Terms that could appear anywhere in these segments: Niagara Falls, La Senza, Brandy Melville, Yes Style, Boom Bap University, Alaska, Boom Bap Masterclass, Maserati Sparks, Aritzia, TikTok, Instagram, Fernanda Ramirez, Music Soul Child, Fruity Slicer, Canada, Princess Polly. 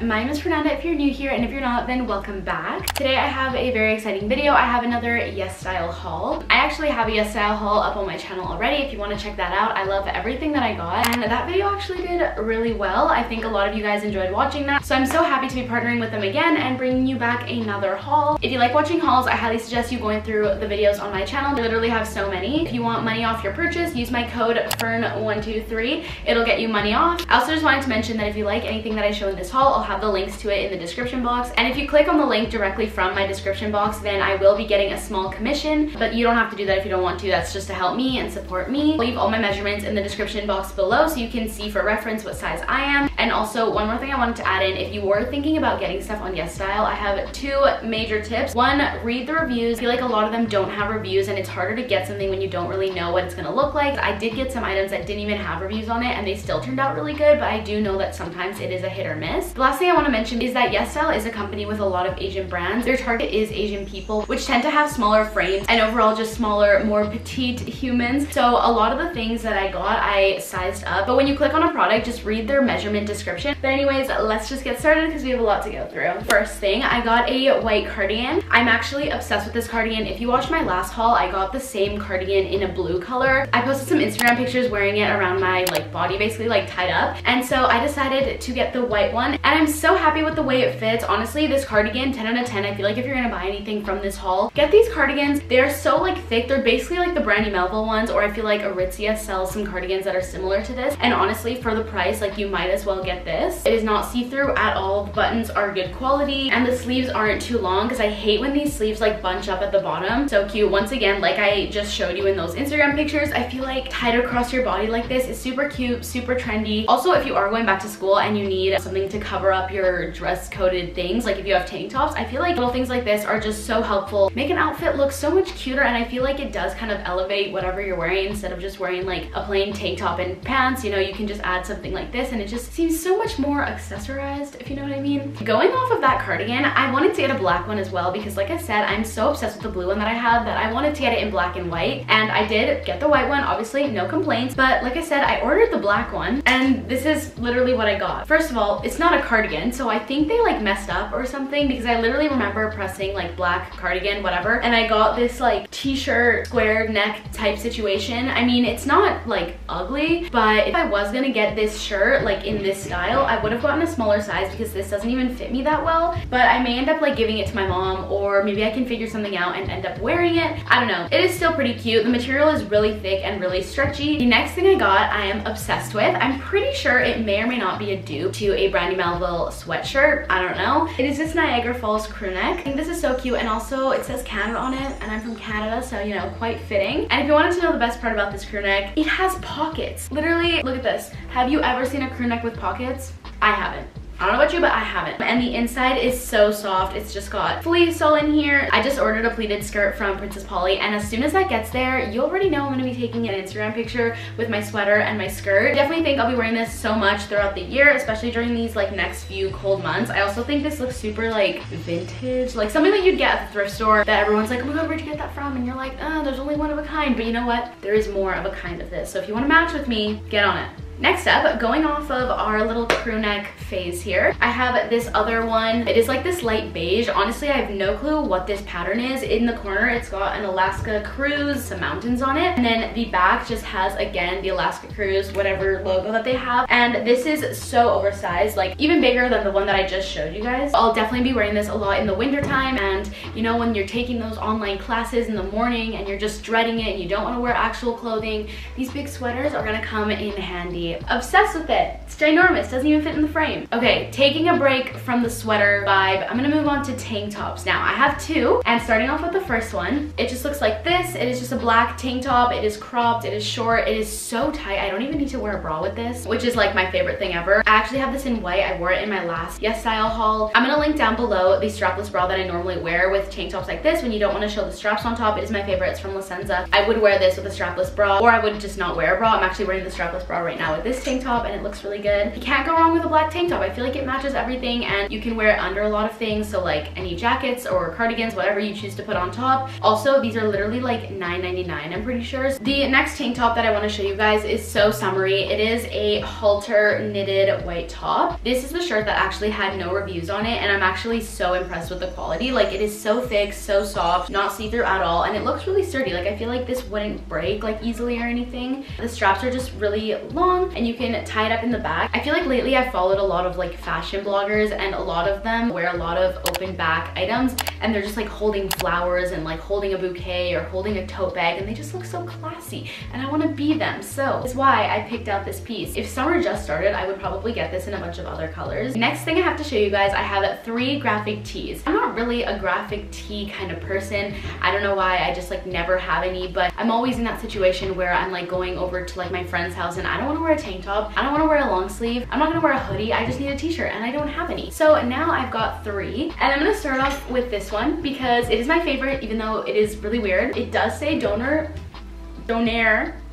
My name is Fernanda if you're new here, and if you're not, then welcome back. Today I have a very exciting video. I have another Yes Style haul. I actually have a Yes Style haul up on my channel already if you want to check that out. I love everything that I got, and that video actually did really well. I think a lot of you guys enjoyed watching that, so I'm so happy to be partnering with them again and bringing you back another haul. If you like watching hauls, I highly suggest you going through the videos on my channel. I literally have so many. If you want money off your purchase, use my code FERN123. It'll get you money off. I also just wanted to mention that if you like anything that I show in this haul, I'll have the links to it in the description box, and if you click on the link directly from my description box, then I will be getting a small commission, but you don't have to do that if you don't want to. That's just to help me and support me. I'll leave all my measurements in the description box below so you can see for reference what size I am. And also, one more thing I wanted to add in, if you were thinking about getting stuff on Yes Style, I have two major tips. One, read the reviews. I feel like a lot of them don't have reviews, and it's harder to get something when you don't really know what it's gonna look like. I did get some items that didn't even have reviews on it, and they still turned out really good, but I do know that sometimes it is a hit or miss. The last thing I want to mention is that Yes Style is a company with a lot of Asian brands. Their target is Asian people, which tend to have smaller frames and overall just smaller, more petite humans. So a lot of the things that I got, I sized up, but when you click on a product, just read their measurement description. But anyways, let's just get started because we have a lot to go through. First thing, I got a white cardigan. I'm actually obsessed with this cardigan. If you watched my last haul, I got the same cardigan in a blue color. I posted some Instagram pictures wearing it around my body, basically tied up. And so I decided to get the white one. And I'm so happy with the way it fits. Honestly, this cardigan, 10 out of 10. I feel like if you're gonna buy anything from this haul, get these cardigans. They're so thick. They're basically like the Brandy Melville ones, or I feel like Aritzia sells some cardigans that are similar to this. And honestly, for the price, you might as well get this. It is not see-through at all. The buttons are good quality, and the sleeves aren't too long because I hate when these sleeves bunch up at the bottom. So cute. Once again, like I just showed you in those Instagram pictures, I feel like tied across your body like this is super cute, super trendy. Also, if you are going back to school and you need something to cover up your dress coded things, like if you have tank tops, I feel like little things like this are just so helpful. Make an outfit look so much cuter, and I feel like it does elevate whatever you're wearing instead of just wearing a plain tank top and pants. You know, you can just add something like this and it just seems so much more accessorized, if you know what I mean. Going off of that cardigan, I wanted to get a black one as well because like I said, I'm so obsessed with the blue one that I have that I wanted to get it in black and white, and I did get the white one, obviously, no complaints, but like I said, I ordered the black one and this is literally what I got. First of all, it's not a cardigan, so I think they messed up or something because I literally remember pressing black cardigan whatever, and I got this t-shirt square neck type situation. I mean, it's not ugly, but if I was gonna get this shirt in this style, I would have gotten a smaller size because this doesn't even fit me that well, but I may end up giving it to my mom, or maybe I can figure something out and end up wearing it. I don't know. It is still pretty cute. The material is really thick and really stretchy. The next thing I got, I am obsessed with. I'm pretty sure it may or may not be a dupe to a Brandy Melville sweatshirt. I don't know. It is this Niagara Falls crew neck. I think this is so cute, and also it says Canada on it, and I'm from Canada, so you know, quite fitting. And if you wanted to know the best part about this crew neck, it has pockets. Literally, look at this. Have you ever seen a crew neck with pockets? I haven't. I don't know about you, but I haven't. And the inside is so soft. It's just got fleece all in here. I just ordered a pleated skirt from Princess Polly, and as soon as that gets there, you already know I'm gonna be taking an Instagram picture with my sweater and my skirt. I definitely think I'll be wearing this so much throughout the year, especially during these next few cold months. I also think this looks super vintage, something that you'd get at the thrift store that everyone's like, oh my god, where'd you get that from? And you're like, oh, there's only one of a kind. But you know what? There is more of a kind of this. So if you wanna match with me, get on it. Next up, going off of our little crew neck phase here, I have this other one. It is this light beige. Honestly, I have no clue what this pattern is. In the corner, it's got an Alaska cruise, some mountains on it, and then the back just has, again, the Alaska cruise, whatever logo that they have, and this is so oversized, even bigger than the one that I just showed you guys. I'll definitely be wearing this a lot in the winter time, and you know, when you're taking those online classes in the morning and you're just dreading it and you don't want to wear actual clothing, these big sweaters are gonna come in handy. Obsessed with it. It's ginormous, doesn't even fit in the frame. Okay, taking a break from the sweater vibe, I'm gonna move on to tank tops. Now, I have two, and starting off with the first one, it just looks like this. It is just a black tank top. It is cropped, it is short, it is so tight. I don't even need to wear a bra with this, which is my favorite thing ever. I actually have this in white. I wore it in my last Yes Style haul. I'm gonna link down below the strapless bra that I normally wear with tank tops like this when you don't wanna show the straps on top. It is my favorite, it's from La Senza. I would wear this with a strapless bra, or I would just not wear a bra. I'm actually wearing the strapless bra right now now with this tank top and it looks really good. You can't go wrong with a black tank top. I feel like it matches everything and you can wear it under a lot of things. So like any jackets or cardigans, whatever you choose to put on top. Also, these are literally like $9.99, I'm pretty sure. The next tank top that I want to show you guys is so summery. It is a halter knitted white top. This is the shirt that actually had no reviews on it and I'm actually so impressed with the quality. Like it is so thick, so soft, not see-through at all, and it looks really sturdy. Like I feel like this wouldn't break like easily or anything. The straps are just really long and you can tie it up in the back. I feel like lately I've followed a lot of like fashion bloggers and a lot of them wear a lot of open back items and they're just like holding flowers and like holding a bouquet or holding a tote bag and they just look so classy and I want to be them. So that's why I picked out this piece. If summer just started, I would probably get this in a bunch of other colors. Next thing I have to show you guys, I have three graphic tees. I'm not really a graphic tee kind of person. I don't know why, I just like never have any, but I'm always in that situation where I'm like going over to like my friend's house and I don't want to wear a tank top, I don't want to wear a long sleeve, I'm not going to wear a hoodie, I just need a t-shirt and I don't have any. So now I've got three and I'm going to start off with this one because it is my favorite even though it is really weird. It does say doner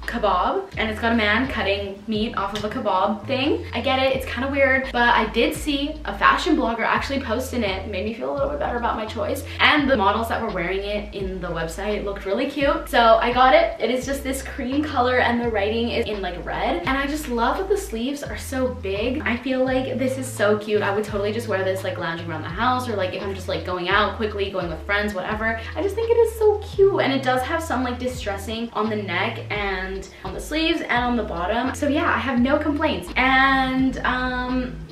kebab and it's got a man cutting meat off of a kebab thing. I get it, it's kind of weird, but I did see a fashion blogger actually posting it. Made me feel a little bit better about my choice, and the models that were wearing it in the website looked really cute, so I got it. It is just this cream color and the writing is in like red, and I just love that the sleeves are so big. I feel like this is so cute. I would totally just wear this like lounging around the house or like if I'm just like going out quickly, going with friends, whatever. I just think it is so cute, and it does have some like distressing on the neck and on the sleeves and on the bottom. So yeah, I have no complaints, and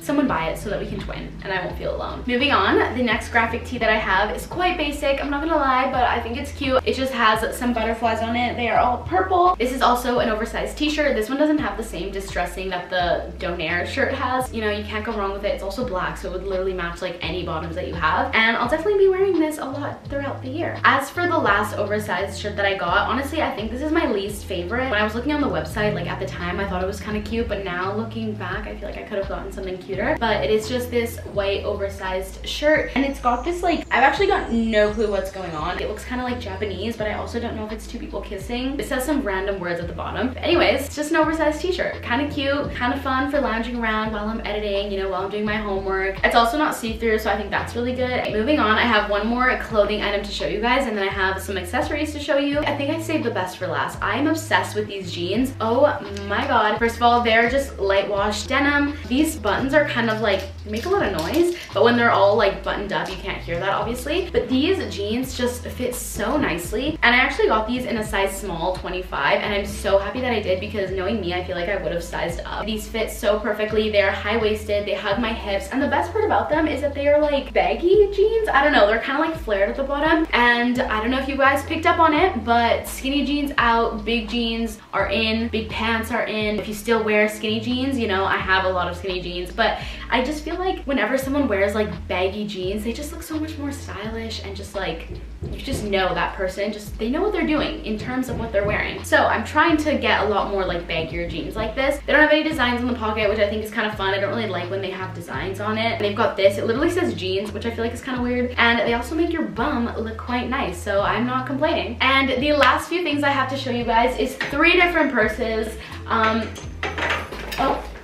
someone buy it so that we can twin and I won't feel alone. Moving on, the next graphic tee that I have is quite basic, I'm not gonna lie, but I think it's cute. It just has some butterflies on it. They are all purple. This is also an oversized t-shirt. This one doesn't have the same distressing that the Donair shirt has. You know, you can't go wrong with it. It's also black, so it would literally match like any bottoms that you have, and I'll definitely be wearing this a lot throughout the year. As for the last oversized shirt that I got, honestly, I think this is my least favorite. When I was looking on the website, like at the time, I thought it was kind of cute, but now looking back, I feel like I could have gotten something cuter. But it is just this white oversized shirt, and it's got this like, I've actually got no clue what's going on. It looks kind of like Japanese, but I also don't know if it's two people kissing. It says some random words at the bottom. But anyways, it's just an oversized t-shirt. Kind of cute, kind of fun for lounging around while I'm editing, you know, while I'm doing my homework. It's also not see-through, so I think that's really good. Moving on, I have one more clothing item to show you guys, and then I have some accessories to show you. I think I saved the best for last. I am obsessed with these jeans. Oh my god. First of all, they're just light wash denim. These buttons are kind of like, make a lot of noise, but when they're all like buttoned up, you can't hear that obviously. But these jeans just fit so nicely, and I actually got these in a size small 25, and I'm so happy that I did because knowing me, I feel like I would have sized up. These fit so perfectly. They're high-waisted, they hug my hips, and the best part about them is that they are like baggy jeans. I don't know, they're kind of like flared at the bottom, and I don't know if you guys picked up on it, but skinny jeans out, big jeans are in, big pants are in. If you still wear skinny jeans, you know, I have a lot of skinny jeans, but I just feel like whenever someone wears like baggy jeans, they just look so much more stylish, and just like, you just know that person, just they know what they're doing in terms of what they're wearing. So I'm trying to get a lot more like baggier jeans like this. They don't have any designs on the pocket, which I think is kind of fun. I don't really like when they have designs on it. And they've got this, it literally says jeans, which I feel like is kind of weird. And they also make your bum look quite nice, so I'm not complaining. And the last few things I have to show you guys is three different purses. Oh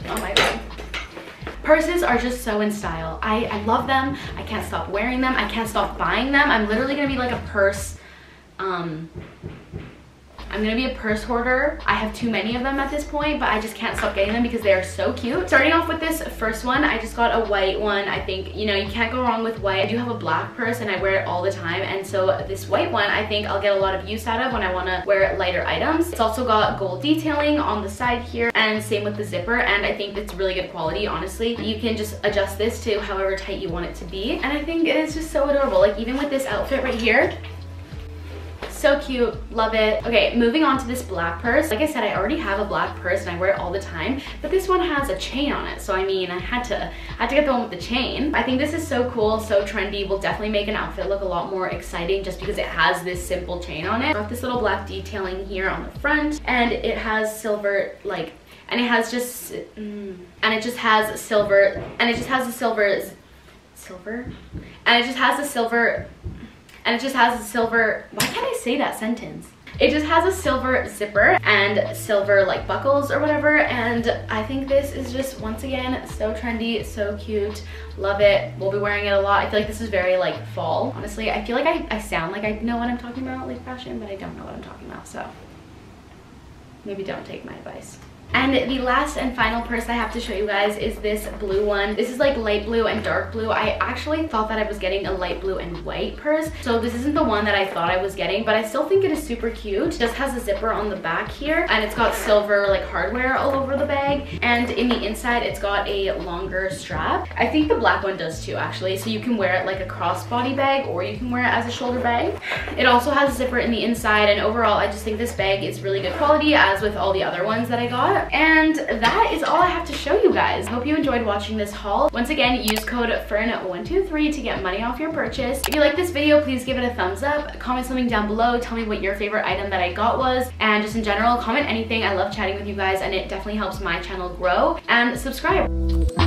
my god. Purses are just so in style. I love them. I can't stop wearing them. I can't stop buying them. I'm literally gonna be like a purse, I'm gonna be a purse hoarder. I have too many of them at this point, but I just can't stop getting them because they are so cute. Starting off with this first one, I just got a white one. I think, you know, you can't go wrong with white. I do have a black purse and I wear it all the time, and so this white one, I think I'll get a lot of use out of when I wanna wear lighter items. It's also got gold detailing on the side here, and same with the zipper, and I think it's really good quality, honestly. You can just adjust this to however tight you want it to be, and I think it's just so adorable. Like even with this outfit right here, so cute, love it. Okay, moving on to this black purse. Like I said, I already have a black purse and I wear it all the time, but this one has a chain on it. So I mean, I had to get the one with the chain. I think this is so cool, so trendy. Will definitely make an outfit look a lot more exciting just because it has this simple chain on it. Got this little black detailing here on the front, and it has silver like, and it has just, and it just has a silver. Why can't I say that sentence? It just has a silver zipper and silver like buckles or whatever, and I think this is just, once again, so trendy, so cute. Love it. We'll be wearing it a lot. I feel like this is very like fall. Honestly, I feel like I sound like I know what I'm talking about, like fashion, but I don't know what I'm talking about, so maybe don't take my advice. And the last and final purse I have to show you guys is this blue one. This is like light blue and dark blue. I actually thought that I was getting a light blue and white purse, so this isn't the one that I thought I was getting, but I still think it is super cute. It just has a zipper on the back here, and it's got silver like hardware all over the bag, and in the inside it's got a longer strap. I think the black one does too, actually, so you can wear it like a crossbody bag, or you can wear it as a shoulder bag. It also has a zipper in the inside, and overall I just think this bag is really good quality, as with all the other ones that I got. And that is all I have to show you guys. I hope you enjoyed watching this haul. Once again, use code FERN123 to get money off your purchase. If you like this video, please give it a thumbs up. Comment something down below. Tell me what your favorite item that I got was. And just in general, comment anything. I love chatting with you guys, and it definitely helps my channel grow. And subscribe.